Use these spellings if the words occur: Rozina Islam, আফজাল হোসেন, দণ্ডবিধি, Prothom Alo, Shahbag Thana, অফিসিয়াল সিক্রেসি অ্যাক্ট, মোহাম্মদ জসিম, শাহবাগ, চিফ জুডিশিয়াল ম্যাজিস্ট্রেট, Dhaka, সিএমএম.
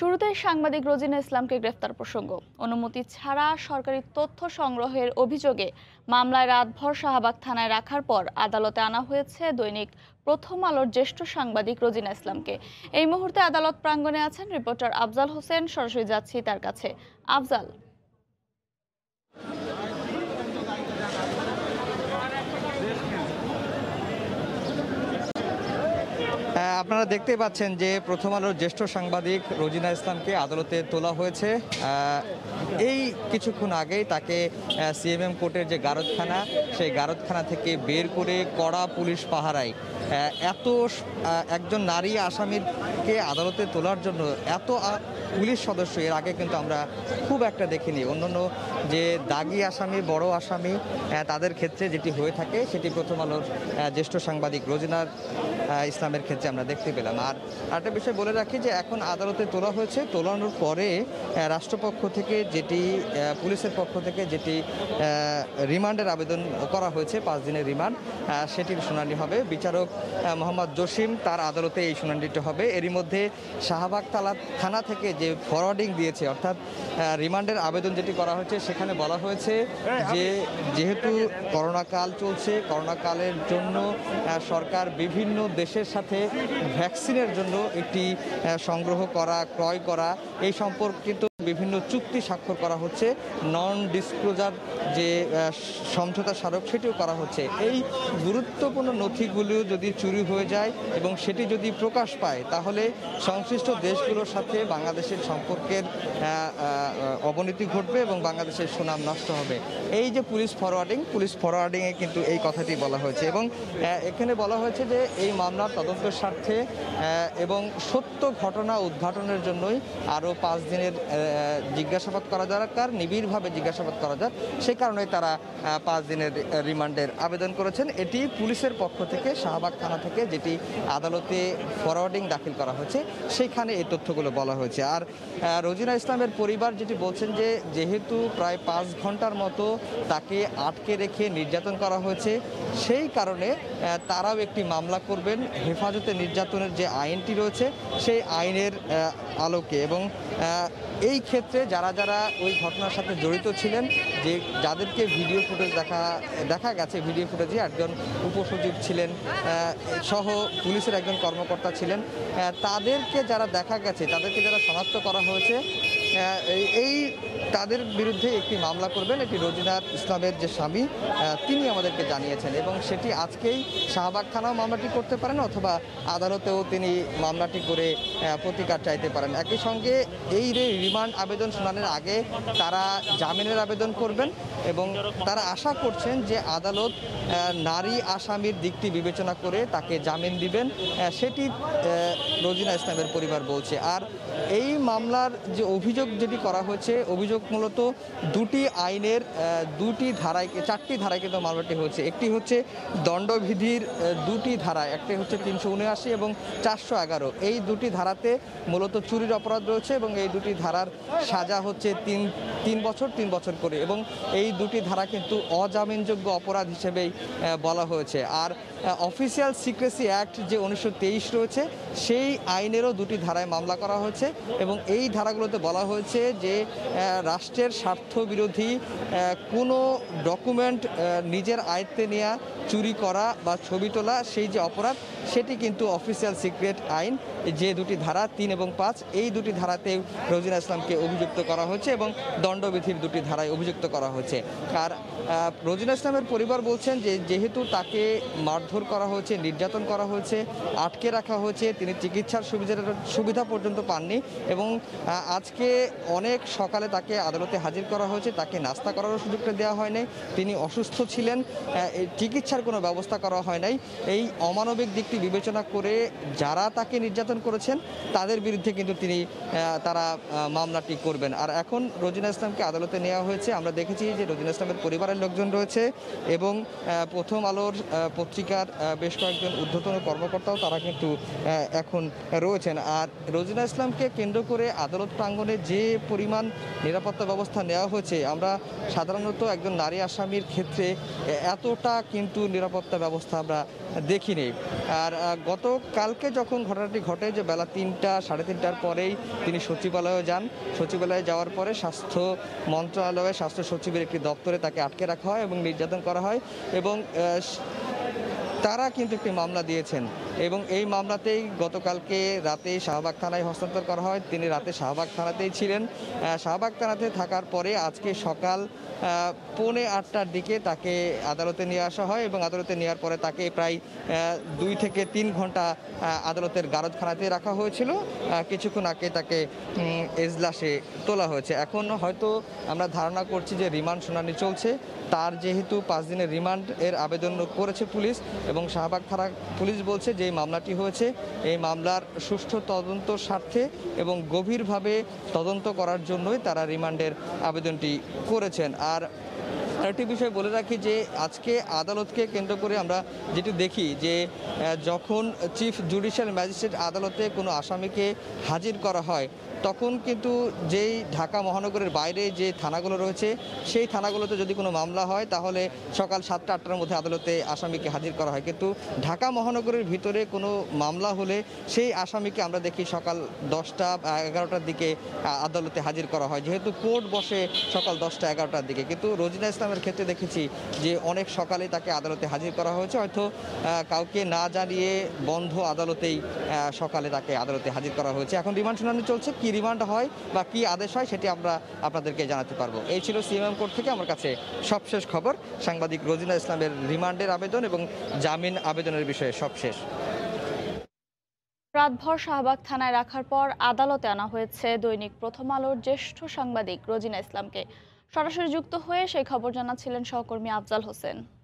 শুরুতে সাংবাদিক রোজিনা ইসলামকে গ্রেফতার প্রসঙ্গ। অনুমতি ছাড়া সরকারি তথ্য সংগ্রহের অভিযোগে মামলায় রাতভর শাহবাগ থানায় রাখার পর আদালতে আনা হয়েছে দৈনিক প্রথম আলোর জ্যেষ্ঠ সাংবাদিক রোজিনা ইসলামকে। এই মুহূর্তে আদালত প্রাঙ্গণে আছেন রিপোর্টার আফজাল হোসেন, সরাসরি যাচ্ছি তার কাছে। আফজাল, আপনারা দেখতে পাচ্ছেন যে প্রথম আলোর জ্যেষ্ঠ সাংবাদিক রোজিনা ইসলামকে আদালতে তোলা হয়েছে। এই কিছুক্ষণ আগেই তাকে সিএমএম কোর্টের যে গারদখানা, সেই গারদখানা থেকে বের করে কড়া পুলিশ পাহারায় একজন নারী আসামিকে আদালতে তোলার জন্য এত পুলিশ সদস্য এর আগে কিন্তু আমরা খুব একটা দেখিনি। অন্যান্য যে দাগি আসামি, বড় আসামি, তাদের ক্ষেত্রে যেটি হয়ে থাকে সেটি প্রথম আলোর জ্যেষ্ঠ সাংবাদিক রোজিনা ইসলামের ক্ষেত্রে আমরা দেখতে পেলাম। আর একটা বিষয় বলে রাখি যে এখন আদালতে তোলা হয়েছে, তোলানোর পরে রাষ্ট্রপক্ষ থেকে যেটি পুলিশের পক্ষ থেকে যেটি রিমান্ডের আবেদন করা হয়েছে, 5 দিনের রিমান্ড, সেটির শুনানি হবে। বিচারক মোহাম্মদ জসিম, তার আদালতে এই শুনানিটি হবে। এরই মধ্যে শাহবাগ থানা থেকে যে ফরওয়ার্ডিং দিয়েছে, অর্থাৎ রিমান্ডের আবেদন যেটি করা হয়েছে, সেখানে বলা হয়েছে যে যেহেতু করোনাকাল চলছে, করোনাকালের জন্য সরকার বিভিন্ন দেশের সাথে ভ্যাকসিনের জন্য একটি সংগ্রহ করা, ক্রয় করা, এই সম্পর্কিত বিভিন্ন চুক্তি স্বাক্ষর করা হচ্ছে, নন ডিসক্লোজার যে সমঝোতা স্মারক সেটিও করা হচ্ছে। এই গুরুত্বপূর্ণ নথিগুলো যদি চুরি হয়ে যায় এবং সেটি যদি প্রকাশ পায়, তাহলে সংশ্লিষ্ট দেশগুলোর সাথে বাংলাদেশের সম্পর্কের অবনতি ঘটবে এবং বাংলাদেশের সুনাম নষ্ট হবে। এই যে পুলিশ ফরওয়ার্ডিংয়ে কিন্তু এই কথাটি বলা হয়েছে এবং এখানে বলা হয়েছে যে এই মামলার তদন্তের স্বার্থে এবং সত্য ঘটনা উদ্ঘাটনের জন্যই আরও 5 দিনের জিজ্ঞাসাবাদ করা দরকার, নিবিড়ভাবে জিজ্ঞাসাবাদ করা যায়, সেই কারণে তারা 5 দিনের রিমান্ডের আবেদন করেছেন। এটি পুলিশের পক্ষ থেকে শাহবাগ থানা থেকে যেটি আদালতে ফরওয়ার্ডিং দাখিল করা হয়েছে, সেইখানে এই তথ্যগুলো বলা হয়েছে। আর রোজিনা ইসলামের পরিবার যেটি বলছেন যে যেহেতু প্রায় 5 ঘন্টার মতো তাকে আটকে রেখে নির্যাতন করা হয়েছে, সেই কারণে তারাও একটি মামলা করবেন হেফাজতে নির্যাতনের যে আইনটি রয়েছে সেই আইনের আলোকে। এবং এই ক্ষেত্রে যারা ওই ঘটনার সাথে জড়িত ছিলেন, যাদেরকে ভিডিও ফুটেজ দেখা গেছে, ভিডিও ফুটেজে একজন উপসচিব ছিলেন সহ পুলিশের একজন কর্মকর্তা ছিলেন, তাদেরকে যারা দেখা গেছে, তাদেরকে যারা শনাক্ত করা হয়েছে, তাদের বিরুদ্ধে একটি মামলা করবেন। এটি রোজিনা ইসলামের যে স্বামী তিনি আমাদেরকে জানিয়েছেন এবং সেটি আজকেই শাহবাগ থানাও মামলাটি করতে পারেন অথবা আদালতেও তিনি মামলাটি করে প্রতিকার চাইতে পারেন। একই সঙ্গে এই রিমান্ড আবেদন শুনানির আগে তারা জামিনের আবেদন করবেন এবং তারা আশা করছেন যে আদালত নারী আসামির দিকটি বিবেচনা করে তাকে জামিন দিবেন, সেটি রোজিনা ইসলামের পরিবার বলছে। আর এই মামলার যে অভিযোগ যেটি করা হয়েছে, অভিযোগ মূলত দুটি আইনের চারটি ধারায় কিন্তু মামলাটি হয়েছে। একটি হচ্ছে দণ্ডবিধির দুটি ধারা, একটি হচ্ছে 379 এবং 411, এই দুটি ধারাতে মূলত চুরির অপরাধ রয়েছে এবং এই দুটি ধারার সাজা হচ্ছে 3 বছর 3 বছর করে এবং এই দুটি ধারা কিন্তু অজামিনযোগ্য অপরাধ হিসেবেই বলা হয়েছে। আর অফিসিয়াল সিক্রেসি অ্যাক্ট যে 1923 রয়েছে, সেই আইনেরও দুটি ধারায় মামলা করা হয়েছে এবং এই ধারাগুলোতে বলা হয়েছে যে রাষ্ট্রের স্বার্থ বিরোধী কোনো ডকুমেন্ট নিজের আয়ত্তে নেওয়া, চুরি করা বা ছবি তোলা, সেই যে অপরাধ সেটি কিন্তু অফিসিয়াল সিক্রেট আইন যে দুটি ধারা 3 এবং 5, এই দুটি ধারাতে রোজিনা ইসলামকে অভিযুক্ত করা হয়েছে এবং দণ্ডবিধির দুটি ধারায় অভিযুক্ত করা হয়েছে। আর রোজিনা ইসলামের পরিবার বলছেন যে যেহেতু তাকে মারধর করা হয়েছে, নির্যাতন করা হয়েছে, আটকে রাখা হয়েছে, তিনি চিকিৎসার সুবিধা পর্যন্ত পাননি এবং আজকে অনেক সকালে তাকে আদালতে হাজির করা হয়েছে, তাকে নাস্তা করারও সুযোগটা দেওয়া হয়নি, তিনি অসুস্থ ছিলেন, চিকিৎসার কোনো ব্যবস্থা করা হয় নাই। এই অমানবিক দিকটি বিবেচনা করে যারা তাকে নির্যাতন করেছেন তাদের বিরুদ্ধে কিন্তু তারা মামলাটি করবেন। আর এখন রোজিনা ইসলামকে আদালতে নেওয়া হয়েছে। আমরা দেখেছি যে রোজিনা ইসলামের পরিবারের লোকজন রয়েছে এবং প্রথম আলোর পত্রিকার বেশ কয়েকজন ঊর্ধ্বতন কর্মকর্তাও তারা কিন্তু এখন রয়েছেন। আর রোজিনা ইসলামকে কেন্দ্র করে আদালত প্রাঙ্গণে যে পরিমাণ নিরাপত্তা ব্যবস্থা নেওয়া হয়েছে, আমরা সাধারণত একজন নারী আসামির ক্ষেত্রে এতটা কিন্তু নিরাপত্তা ব্যবস্থা আমরা देखिनी और गत कल के जो घटनाटी घटे जो बेला 3टा साढ़े 3टार पर ही सचिवालय जान। सचिवालय जावर पर स्वास्थ्य मंत्रणालय स्वास्थ्य सचिव एक दफ्तरे ताके आटके रखा है और निर्यातन करा है एवं तारा किन्तु एक मामला दिएछेन एवं এই মামলাতেই গতকালকে রাতে শাহবাগ থানায় হস্তান্তর করা হয়। তিনি রাতে শাহবাগ থানাতেই ছিলেন। শাহবাগ থানাতে থাকার পরে আজকে সকাল 7:45 দিকে তাকে আদালতে নিয়ে আসা হয় এবং আদালতে নেওয়ার পরে তাকে প্রায় 2 থেকে 3 ঘন্টা আদালতের গারদখানাতে রাখা হয়েছিল। কিছুক্ষণ আগে তাকে এজলাসে তোলা হয়েছে। এখন হয়তো আমরা ধারণা করছি যে রিমান্ড শুনানি চলছে। তার যেহেতু 5 দিনের রিমান্ড এর আবেদন করেছে পুলিশ এবং শাহবাগ থানা পুলিশ বলছে যে মামলাটি হয়েছে এই মামলার সুষ্ঠু তদন্ত স্বার্থে এবং গভীরভাবে তদন্ত করার জন্যই তারা রিমান্ডের আবেদনটি করেছেন। আর একটি বিষয় বলে রাখি যে আজকে আদালতকে কেন্দ্র করে আমরা যেটি দেখি যে যখন চিফ জুডিশিয়াল ম্যাজিস্ট্রেট আদালতে কোনো আসামিকে হাজির করা হয় তখন কিন্তু যেই ঢাকা মহানগরের বাইরে যে থানাগুলো রয়েছে সেই থানাগুলোতে যদি কোনো মামলা হয় তাহলে সকাল 7টা 8টার মধ্যে আদালতে আসামিকে হাজির করা হয়। কিন্তু ঢাকা মহানগরের ভিতরে কোনো মামলা হলে সেই আসামিকে আমরা দেখি সকাল 10টা 11টার দিকে আদালতে হাজির করা হয়, যেহেতু কোর্ট বসে সকাল 10টা 11টার দিকে। কিন্তু রোজিনা ইসলামের ক্ষেত্রে দেখেছি যে অনেক সকালে তাকে আদালতে হাজির করা হয়েছে, হয়তো কাউকে না জানিয়ে বন্ধ আদালতেই সকালে তাকে আদালতে হাজির করা হয়েছে। এখন রিমান্ড শুনানি চলছে, কি রিমান্ড হয় বা কি আদেশ হয় সেটি আমরা আপনাদেরকে জানাতে পারবো। এই ছিল সিএমএম কোর্ট থেকে আমার কাছে সবশেষ খবর। সাংবাদিক রোজিনা ইসলামের রিমান্ডের আবেদন এবং জামিন আবেদনের বিষয়ে সবশেষ। রাতভর শাহবাগ থানায় রাখার পর আদালতে আনা হয়েছে দৈনিক প্রথম আলোর জ্যেষ্ঠ সাংবাদিক রোজিনা ইসলামকে। সরাসরি যুক্ত হয়ে সেই খবর জানাচ্ছিলেন সহকর্মী আফজাল হোসেন।